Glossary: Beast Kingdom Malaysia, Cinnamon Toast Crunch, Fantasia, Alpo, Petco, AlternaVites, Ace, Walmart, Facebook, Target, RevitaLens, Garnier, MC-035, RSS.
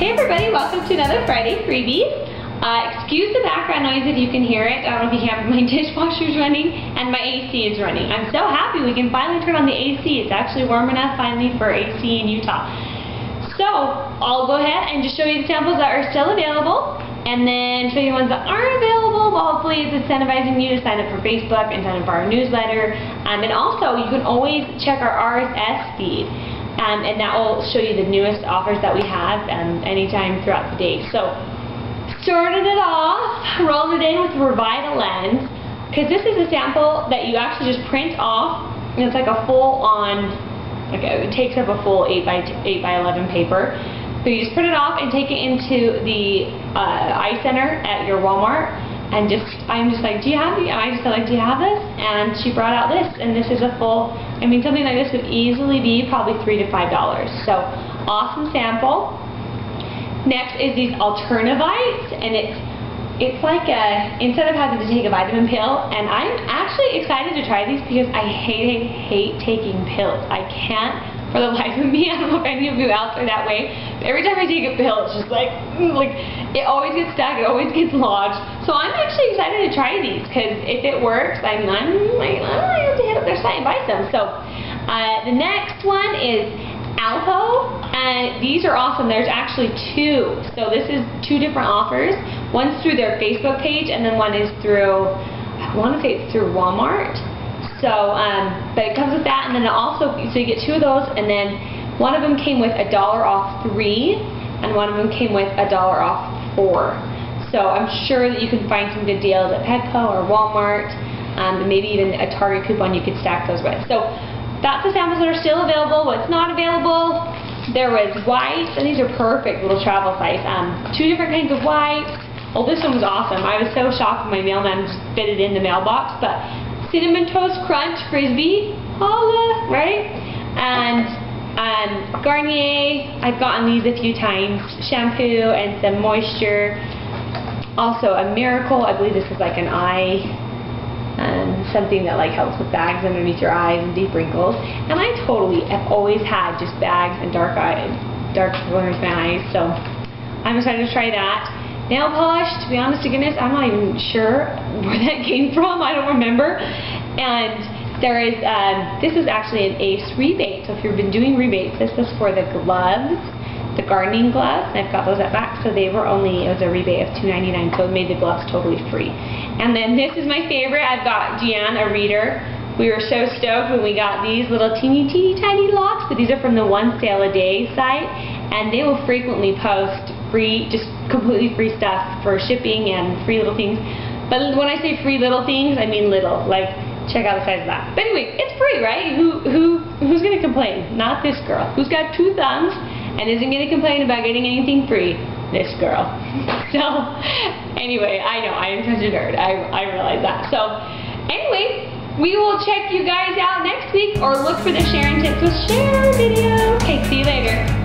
Hey everybody, welcome to another Friday Freebies. Excuse the background noise if you can hear it. I don't know if you can, but my dishwasher's running and my AC is running. I'm so happy we can finally turn on the AC. It's actually warm enough finally for AC in Utah. So I'll go ahead and just show you the samples that are still available and then show you the ones that aren't available. Well, hopefully it's incentivizing you to sign up for Facebook and sign up for our newsletter. And also you can always check our RSS feed. And that will show you the newest offers that we have anytime throughout the day. So started it off, rolled it in with RevitaLens, because this is a sample that you actually just print off, and it's like a full-on, like it takes up a full 8 by 11 paper. So you just print it off and take it into the eye center at your Walmart, and I'm just like, do you have the? I just like, do you have this? And she brought out this, and this is a full. I mean, something like this would easily be probably $3 to $5. So awesome sample. Next is these AlternaVites, and it's like instead of having to take a vitamin pill, and I'm actually excited to try these because I hate taking pills. I can't for the life of me. I don't know if any of you out there that way. But every time I take a pill, it's just like it always gets stuck. It always gets lodged. So I'm actually excited to try these because if it works, I have to hit up their site and buy some. So the next one is Alpo, and these are awesome. There's actually two. So this is two different offers. One's through their Facebook page, and then one is through, I want to say it's through Walmart. So, but it comes with that, and then it also, so you get two of those, and then one of them came with $1 off 3, and one of them came with $1 off 4. So I'm sure that you can find some good deals at Petco or Walmart, and maybe even a Target coupon you could stack those with. So that's the samples that are still available. What's not available, there was whites, and these are perfect little travel size. Two different kinds of whites. Oh, this one was awesome. I was so shocked when my mailman fit it in the mailbox. But Cinnamon Toast Crunch Frisbee, holla, right? And Garnier, I've gotten these a few times. Shampoo and some moisture. Also a miracle, I believe this is like an eye, something that like helps with bags underneath your eyes and deep wrinkles. And I totally have always had just bags and dark corners in my eyes, so I'm excited to try that. Nail polish, to be honest to goodness, I'm not even sure where that came from. I don't remember. And there is, this is actually an Ace rebate, so if you've been doing rebates, this is for the gloves, the gardening gloves, and I've got those at back, so they were only, it was a rebate of $2.99, so it made the gloves totally free. And then this is my favorite. I've got Deanne, a reader. We were so stoked when we got these little teeny tiny locks, but these are from the one sale a day site, and they will frequently post free, just completely free stuff for shipping and free little things. But when I say free little things, I mean little, like check out the size of that. But anyway, it's free, right? Who's gonna complain? Not this girl, who's got two thumbs and isn't going to complain about getting anything free. This girl. So, anyway, I know, I am such a nerd. I realize that. So, anyway, we will check you guys out next week, or look for the Sharon Tips with Sharon video. Okay, see you later.